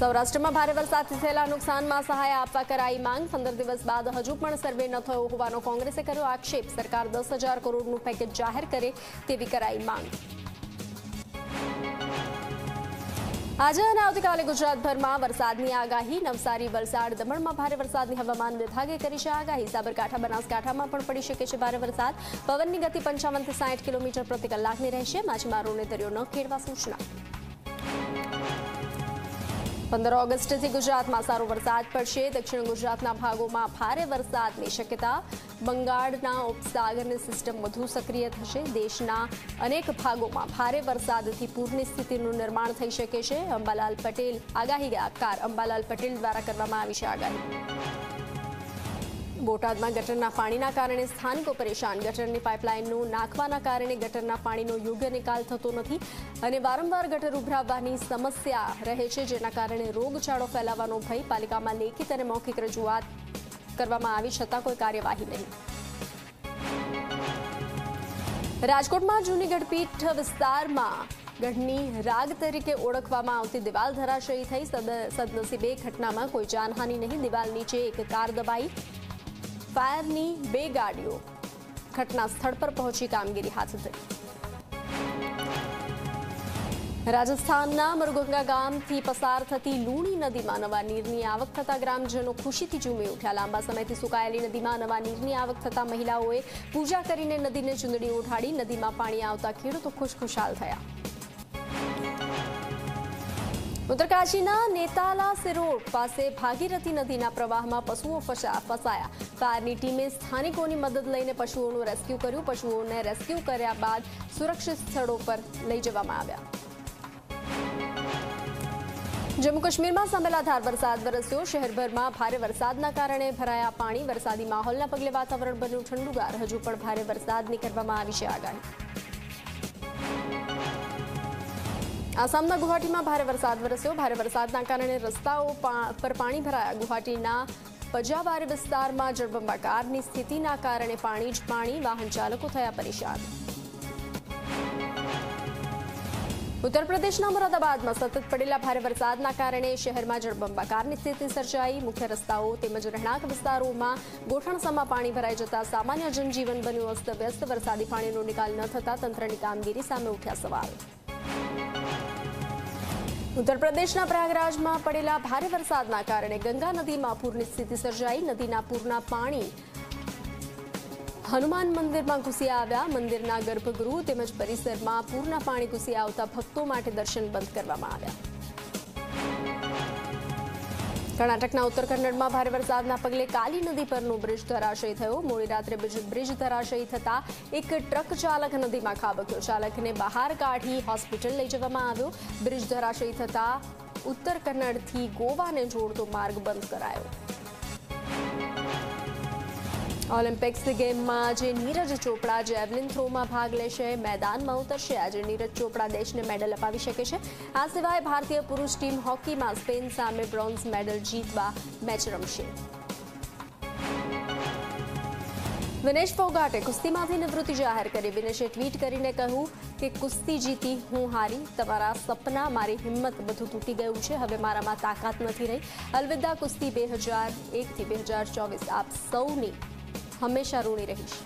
સૌરાષ્ટ્રમાં ભારે વરસાદથી થયેલા નુકસાનમાં સહાય આપવા કરાઈ માંગ. 15 દિવસ બાદ હજુ પણ સર્વે ન થયો હોવાનો કોંગ્રેસે કર્યો આક્ષેપ. સરકાર 10,000 કરોડનું પેકેજ જાહેર કરે તેવી કરાઈ માંગ. આજે અને આવતીકાલે ગુજરાતભરમાં વરસાદની આગાહી. નવસારી, વલસાડ, દમણમાં ભારે વરસાદની હવામાન વિભાગે કરી છે આગાહી. સાબરકાંઠા, બનાસકાંઠામાં પણ પડી શકે છે ભારે વરસાદ. પવનની ગતિ 55 થી 60 કિલોમીટર પ્રતિ કલાકની રહેશે. માછીમારોને દરિયો ન ખેડવા સૂચના. 15 ઓગસ્ટથી ગુજરાતમાં સારો વરસાદ પડશે. દક્ષિણ ગુજરાતના ભાગોમાં ભારે વરસાદની શક્યતા. બંગાળના ઉપસાગરની સિસ્ટમ વધુ સક્રિય થશે. દેશના અનેક ભાગોમાં ભારે વરસાદથી પૂરની સ્થિતિનું નિર્માણ થઈ શકે છે. અંબાલાલ પટેલ દ્વારા કરવામાં આવી છે આગાહી. બોટાદમાં ગટરના પાણીના કારણે સ્થાનિકો પરેશાન. ગટરની પાઇપલાઇનનું નાખવાના કારણે ગટરના પાણીનો યોગ્ય નિકાલ થતો નથી અને વારંવાર ગટર ઉભરાવવાની સમસ્યા રહે છે, જેના કારણે રોગચાળો ફેલાવાનો ભય. પાલિકામાં લેખિત અને મૌખિક રજૂઆત કરવામાં આવી છતાં કોઈ કાર્યવાહી નહીં. રાજકોટમાં જૂની ગઢપીઠ વિસ્તારમાં ગઢની રાગ તરીકે ઓળખવામાં આવતી દિવાલ ધરાશયી થઈ. સદનસીબે ઘટનામાં કોઈ જાનહાનિ નહીં. દિવાલ નીચે એક કાર દબાઈ. ફાયરની 2 ગાડીઓ ઘટના સ્થળ પર પહોંચી કામગીરી હાથ ધરી. રાજસ્થાનના મરગોંગા ગામથી પસાર થતી લૂણી નદીમાં નવા નીરની આવક થતાં ગ્રામજનો ખુશીથી ઝૂમી ઉઠ્યા. લાંબા સમયથી સુકાયેલી નદીમાં નવા નીરની આવક થતાં મહિલાઓએ પૂજા કરીને નદીને ચૂંદડી ઉઠાડી. નદીમાં પાણી આવતા ખેડૂતો ખુશખુશાલ થયા. ઉત્તરકાશીના નેતાલા સિરોડ પાસે ભાગીરથી નદીના પ્રવાહમાં પશુઓ ફસાયા. ફાયરની ટીમે સ્થાનિકોની મદદ લઈને પશુઓનું રેસ્ક્યુ કર્યું. પશુઓને રેસ્ક્યુ કર્યા બાદ સુરક્ષિત સ્થળો પર લઈ જવામાં આવ્યા. જમ્મુ કાશ્મીરમાં સંમેલાધાર વરસાદ વરસ્યો. શહેરભરમાં ભારે વરસાદના કારણે ભરાયા પાણી. વરસાદી માહોલના પગલે વાતાવરણ બન્યું ઠંડુગાર. હજુ પણ ભારે વરસાદની કરવામાં આવી છે આગાહી. આસામના ગુવાહાટીમાં ભારે વરસાદ વરસ્યો. ભારે વરસાદના કારણે રસ્તાઓ પર પાણી ભરાયા. ગુવાહાટીના પજાવારી વિસ્તારમાં જળબંબાકારની સ્થિતિના કારણે પાણી જ પાણી. વાહન ચાલકો થયા પરેશાન. ઉત્તર પ્રદેશના મોરાદાબાદમાં સતત પડેલા ભારે વરસાદના કારણે શહેરમાં જળબંબાકારની સ્થિતિ સર્જાઈ. મુખ્ય રસ્તાઓ તેમજ રહેણાંક વિસ્તારોમાં ગોઠણસમાં પાણી ભરાઈ જતા સામાન્ય જનજીવન બન્યું અસ્તવ્યસ્ત. વરસાદી પાણીનો નિકાલ ન થતાં તંત્રની કામગીરી સામે ઉઠ્યા સવાલ. ઉત્તર પ્રદેશના પ્રયાગરાજમાં પડેલા ભારે વરસાદના કારણે ગંગા નદીમાં પૂરની સ્થિતિ સર્જાઈ. નદીના પૂરના પાણી હનુમાન મંદિરમાં ઘૂસી આવ્યા. મંદિરના ગર્ભગૃહ તેમજ પરિસરમાં પૂરના પાણી ઘૂસી આવતા ભક્તો માટે દર્શન બંધ કરવામાં આવ્યા. કર્ણાટકના ઉત્તર કન્નડમાં ભારે વરસાદના પગલે કાલી નદી પરનો બ્રિજ ધરાશયી થયો. મોડી રાત્રે બ્રિજ ધરાશયી થતા એક ટ્રક ચાલક નદીમાં ખાબક્યો. ચાલકને બહાર કાઢી હોસ્પિટલ લઈ જવામાં આવ્યો. બ્રિજ ધરાશયી થતા ઉત્તર કન્નડથી ગોવાને જોડતો માર્ગ બંધ કરાયો. ઓલિમ્પિક્સ ગેમમાં આજે નીરજ ચોપડા જેવલિન થ્રોમાં ભાગ લેશે. મેદાનમાં ઉતરશે. આજે નીરજ ચોપડા દેશને મેડલ અપાવી શકે છે. આ સિવાય ભારતીય પુરુષ ટીમ હોકીમાં સ્પેન સામે બ્રોન્ઝ મેડલ જીતવા મેચ રમશે. વિનેશ ફોગાટે કુસ્તીમાંથી નિવૃત્તિ જાહેર કરી. વિનેશે ટ્વીટ કરીને કહ્યું કે કુસ્તી જીતી હું હારી. તમારા સપના, મારી હિંમત બધું તૂટી ગયું છે. હવે મારામાં તાકાત નથી રહી. અલવિદા કુસ્તી 2001 થી 2024 આપ સૌની હંમેશા ઋણી રહીશ.